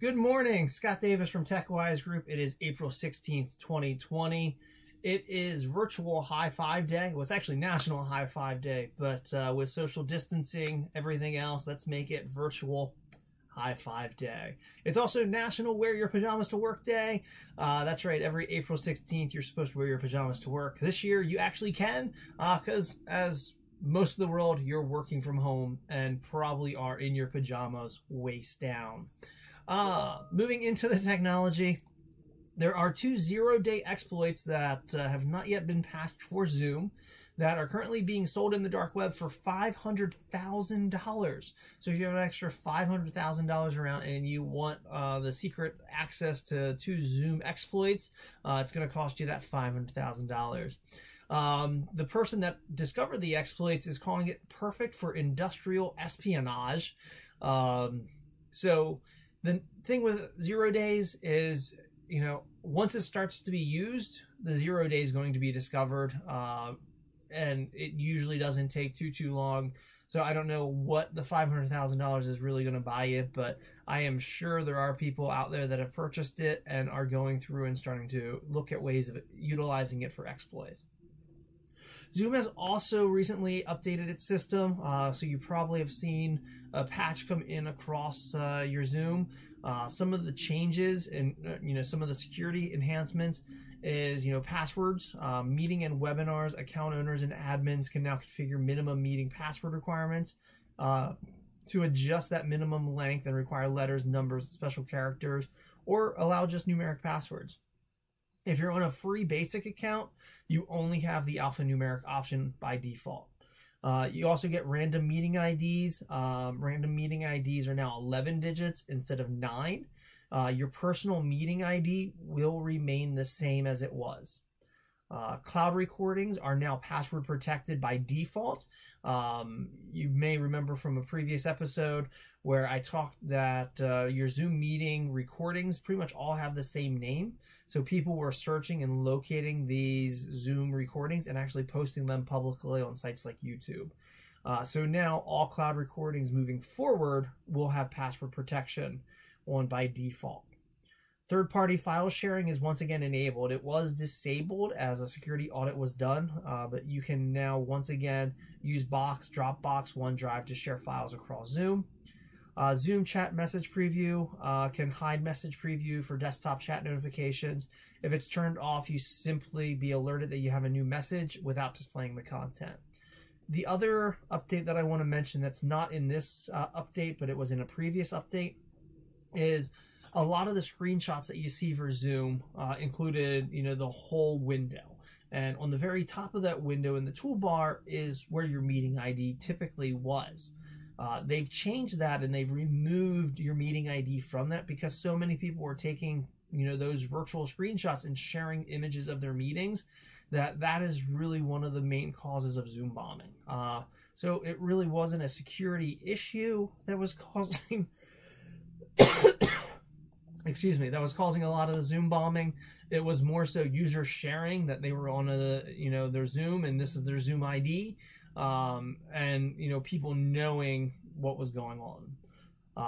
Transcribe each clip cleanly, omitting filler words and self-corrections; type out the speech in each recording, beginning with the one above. Good morning, Scott Davis from TechWise Group. It is April 16th, 2020. It is virtual high five day. Well, it's actually national high five day, but with social distancing, everything else, let's make it virtual high five day. It's also national wear your pajamas to work day. That's right. Every April 16th, you're supposed to wear your pajamas to work. This year, you actually can, because as most of the world, you're working from home and probably are in your pajamas waist down. Moving into the technology, there are two zero-day exploits that have not yet been patched for Zoom that are currently being sold in the dark web for $500,000. So if you have an extra $500,000 around and you want the secret access to two Zoom exploits, it's going to cost you that $500,000. The person that discovered the exploits is calling it perfect for industrial espionage. So the thing with 0 days is, you know, once it starts to be used, the 0 day is going to be discovered, and it usually doesn't take too long. So I don't know what the $500,000 is really going to buy you, but I am sure there are people out there that have purchased it and are going through and starting to look at ways of utilizing it for exploits. Zoom has also recently updated its system, so you probably have seen a patch come in across your Zoom. Some of the changes and some of the security enhancements is passwords, meeting and webinars, account owners and admins can now configure minimum meeting password requirements to adjust that minimum length and require letters, numbers, special characters, or allow just numeric passwords. If you're on a free basic account, you only have the alphanumeric option by default. You also get random meeting IDs. Random meeting IDs are now 11 digits instead of 9. Your personal meeting ID will remain the same as it was. Cloud recordings are now password protected by default. You may remember from a previous episode where I talked that your Zoom meeting recordings pretty much all have the same name. So people were searching and locating these Zoom recordings and actually posting them publicly on sites like YouTube. So now all cloud recordings moving forward will have password protection on by default. Third-party file sharing is once again enabled. It was disabled as a security audit was done, but you can now once again use Box, Dropbox, OneDrive to share files across Zoom. Zoom chat message preview can hide message preview for desktop chat notifications. If it's turned off, you simply be alerted that you have a new message without displaying the content. The other update that I want to mention that's not in this update, but it was in a previous update, is a lot of the screenshots that you see for Zoom included, the whole window. And on the very top of that window in the toolbar is where your meeting ID typically was. They've changed that and they've removed your meeting ID from that because so many people were taking, those virtual screenshots and sharing images of their meetings that is really one of the main causes of Zoom bombing. So it really wasn't a security issue that was causing excuse me, that was causing a lot of the Zoom bombing. It was more so user sharing that they were on their Zoom and this is their Zoom ID. And people knowing what was going on.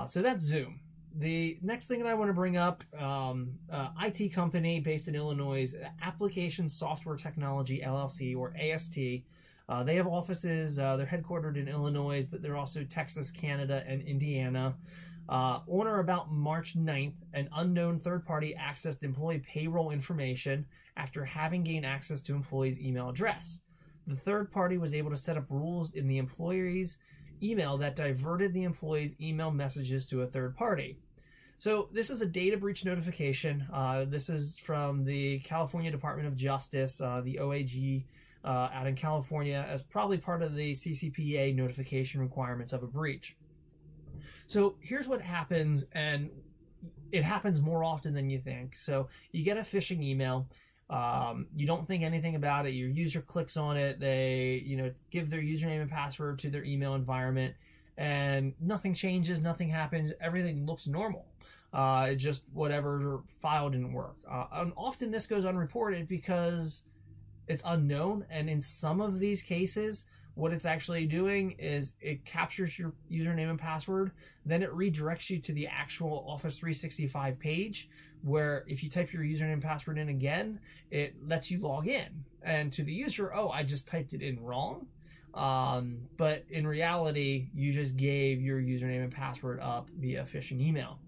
So that's Zoom. The next thing that I want to bring up, IT company based in Illinois, Application Software Technology LLC or AST. They have offices, they're headquartered in Illinois, but they're also Texas, Canada, and Indiana. On or about March 9th, an unknown third party accessed employee payroll information after having gained access to employees' email address. The third party was able to set up rules in the employee's email that diverted the employee's email messages to a third party. So this is a data breach notification. This is from the California Department of Justice, the OAG out in California, as probably part of the CCPA notification requirements of a breach. So here's what happens, and it happens more often than you think. So you get a phishing email. You don't think anything about it. Your user clicks on it. They, give their username and password to their email environment, and nothing changes. Nothing happens. Everything looks normal. It's just whatever file didn't work. And often this goes unreported because it's unknown. And in some of these cases, What it's actually doing is it captures your username and password, then it redirects you to the actual Office 365 page, where if you type your username and password in again, it lets you log in. And to the user, oh, I just typed it in wrong. But in reality, you just gave your username and password up via phishing email.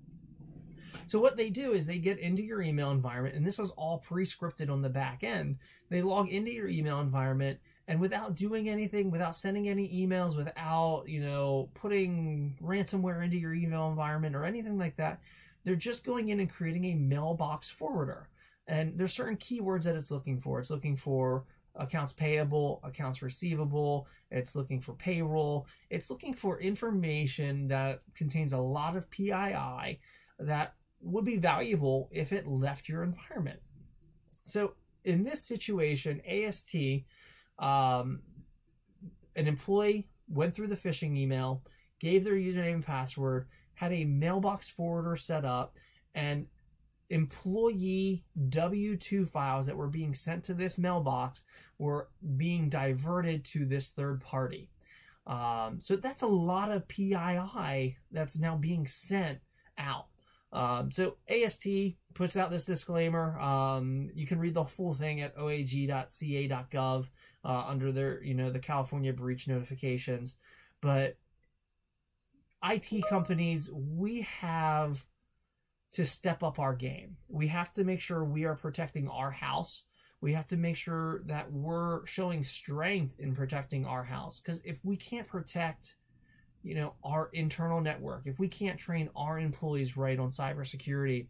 So what they do is they get into your email environment, and this is all pre-scripted on the back end. They log into your email environment, and without doing anything, without sending any emails, without, you know, putting ransomware into your email environment or anything like that, they're just going in and creating a mailbox forwarder. And there's certain keywords that it's looking for. It's looking for accounts payable, accounts receivable, it's looking for payroll, it's looking for information that contains a lot of PII that would be valuable if it left your environment. So in this situation, AST, an employee went through the phishing email, gave their username and password, had a mailbox forwarder set up, and employee W-2 files that were being sent to this mailbox were being diverted to this third party. So that's a lot of PII that's now being sent out. So AST puts out this disclaimer. You can read the full thing at oag.ca.gov under their, the California breach notifications. But IT companies, we have to step up our game. We have to make sure we are protecting our house. We have to make sure that we're showing strength in protecting our house. Because if we can't protect our internal network, if we can't train our employees right on cybersecurity,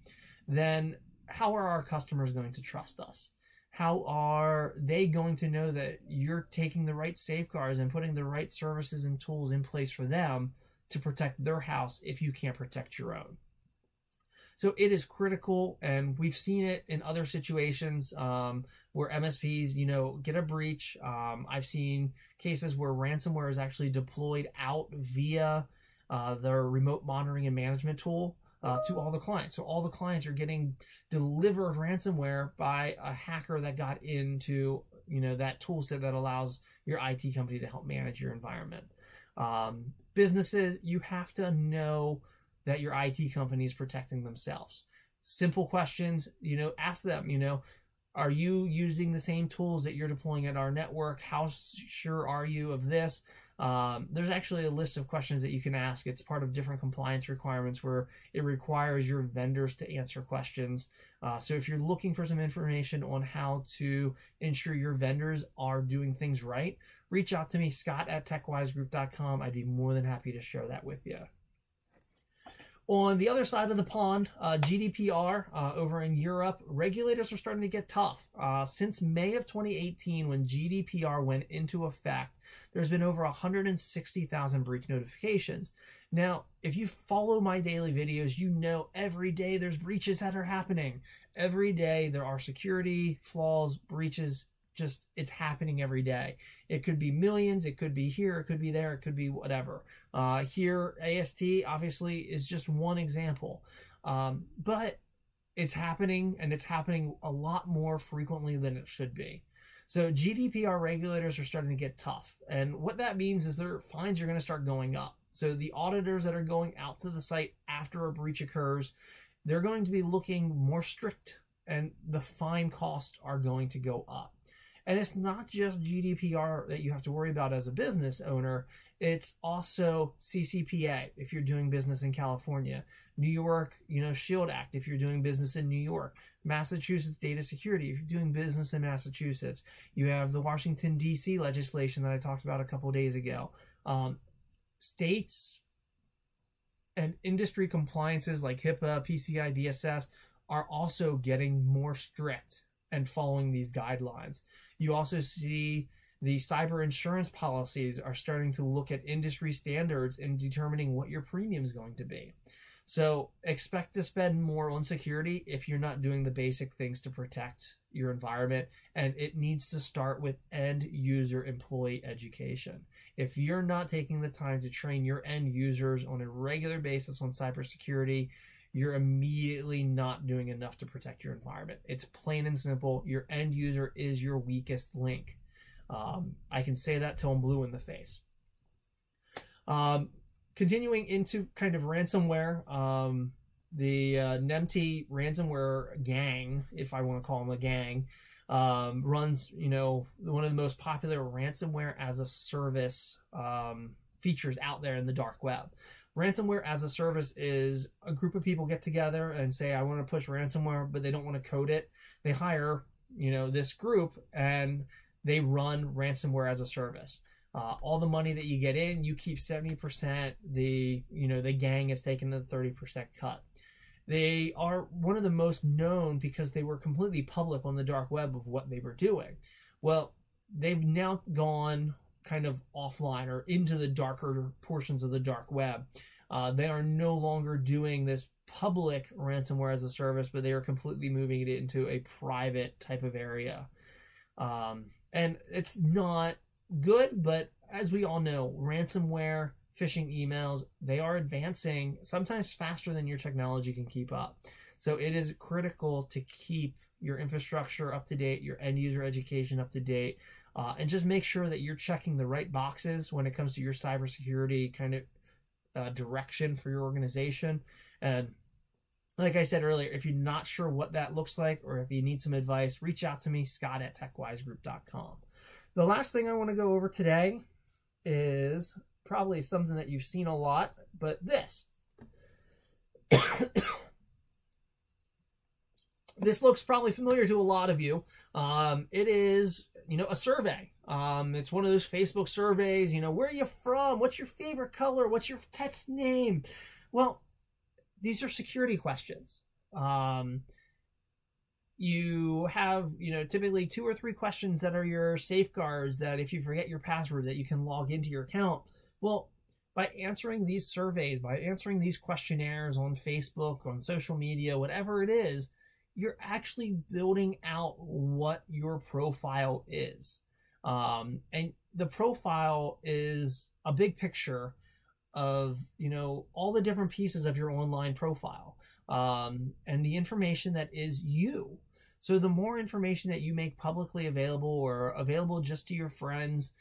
then how are our customers going to trust us? How are they going to know that you're taking the right safeguards and putting the right services and tools in place for them to protect their house if you can't protect your own? So it is critical, and we've seen it in other situations where MSPs, get a breach. I've seen cases where ransomware is actually deployed out via their remote monitoring and management tool to all the clients. So all the clients are getting delivered ransomware by a hacker that got into, that tool set that allows your IT company to help manage your environment. Businesses, you have to know that your IT company is protecting themselves. Simple questions, ask them, are you using the same tools that you're deploying at our network? How sure are you of this? There's actually a list of questions that you can ask. It's part of different compliance requirements where it requires your vendors to answer questions. So if you're looking for some information on how to ensure your vendors are doing things right, reach out to me, Scott@techwisegroup.com. I'd be more than happy to share that with you. On the other side of the pond, GDPR over in Europe, regulators are starting to get tough. Since May of 2018, when GDPR went into effect, there's been over 160,000 breach notifications. Now, if you follow my daily videos, every day there's breaches that are happening. Every day there are security flaws, breaches, just it's happening every day. It could be millions, it could be here, it could be there, it could be whatever. Here, AST obviously is just one example, but it's happening, and it's happening a lot more frequently than it should be. So GDPR regulators are starting to get tough, and what that means is their fines are going to start going up. So the auditors that are going out to the site after a breach occurs, they're going to be looking more strict, and the fine costs are going to go up. And it's not just GDPR that you have to worry about as a business owner. It's also CCPA if you're doing business in California, New York, SHIELD Act if you're doing business in New York, Massachusetts data security if you're doing business in Massachusetts. You have the Washington, D.C. legislation that I talked about a couple of days ago. States and industry compliances like HIPAA, PCI, DSS are also getting more strict and following these guidelines. You also see the cyber insurance policies are starting to look at industry standards in determining what your premium is going to be. So expect to spend more on security if you're not doing the basic things to protect your environment, and it needs to start with end user employee education. If you're not taking the time to train your end users on a regular basis on cybersecurity, you're immediately not doing enough to protect your environment. It's plain and simple. Your end user is your weakest link. I can say that till I'm blue in the face. Continuing into kind of ransomware, the Nemty ransomware gang, if I want to call them a gang, runs, you know, one of the most popular ransomware as a service features out there in the dark web. Ransomware as a service is a group of people get together and say, I want to push ransomware, but they don't want to code it. They hire, you know, this group and they run ransomware as a service. All the money that you get in, you keep 70%. The, you know, the gang is taking the 30% cut. They are one of the most known because they were completely public on the dark web of what they were doing. Well, they've now gone kind of offline or into the darker portions of the dark web. They are no longer doing this public ransomware as a service, but they are completely moving it into a private type of area. And it's not good, but as we all know, ransomware, phishing emails, they are advancing sometimes faster than your technology can keep up. So it is critical to keep your infrastructure up to date, your end user education up to date, and just make sure that you're checking the right boxes when it comes to your cybersecurity kind of direction for your organization. And like I said earlier, if you're not sure what that looks like, or if you need some advice, reach out to me, Scott@techwisegroup.com. The last thing I want to go over today is probably something that you've seen a lot, but this. This looks probably familiar to a lot of you. It is, you know, a survey. It's one of those Facebook surveys, you know, where are you from? What's your favorite color? What's your pet's name? Well, these are security questions. You have, you know, typically 2 or 3 questions that are your safeguards that if you forget your password that you can log into your account. Well, by answering these surveys, by answering these questionnaires on Facebook, on social media, whatever it is, you're actually building out what your profile is. And the profile is a big picture of, you know, all the different pieces of your online profile, and the information that is you. So the more information that you make publicly available or available just to your friends,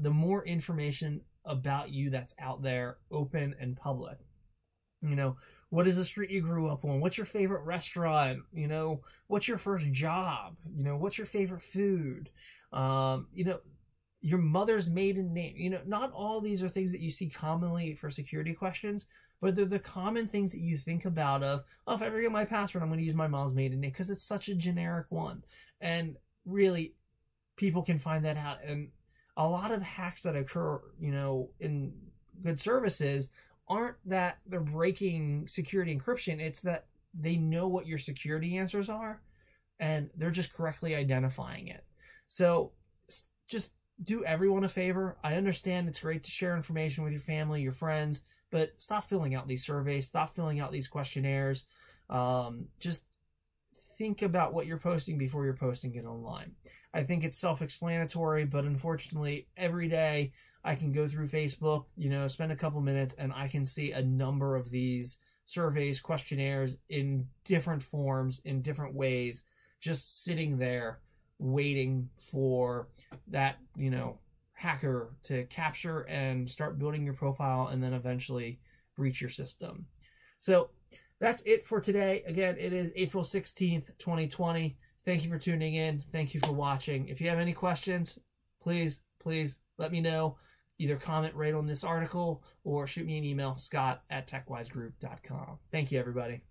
the more information about you that's out there, open and public. You know, what is the street you grew up on? What's your favorite restaurant? You know, what's your first job? You know, what's your favorite food? You know, your mother's maiden name. You know, not all these are things that you see commonly for security questions, but they're the common things that you think about of, oh, if I forget my password, I'm going to use my mom's maiden name because it's such a generic one. And really, people can find that out. And a lot of hacks that occur, you know, in good services aren't that they're breaking security encryption. It's that they know what your security answers are and they're just correctly identifying it. So just do everyone a favor. I understand it's great to share information with your family, your friends, but stop filling out these surveys, stop filling out these questionnaires. Just think about what you're posting before you're posting it online. I think it's self-explanatory, but unfortunately every day I can go through Facebook, you know, spend a couple minutes and I can see a number of these surveys, questionnaires in different forms, in different ways, just sitting there waiting for that, you know, hacker to capture and start building your profile and then eventually breach your system. So that's it for today. Again, it is April 16th, 2020. Thank you for tuning in. Thank you for watching. If you have any questions, please let me know. Either comment right on this article or shoot me an email, Scott@techwisegroup.com. Thank you, everybody.